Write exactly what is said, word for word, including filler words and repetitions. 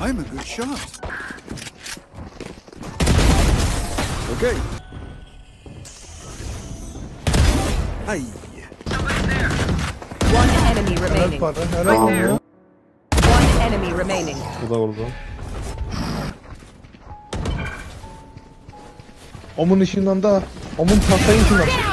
I'm a good shot. Okay. Aye. Somebody there. One enemy remaining. Right there. One enemy remaining. Omun işinden daha. Omun tahtayın içinden.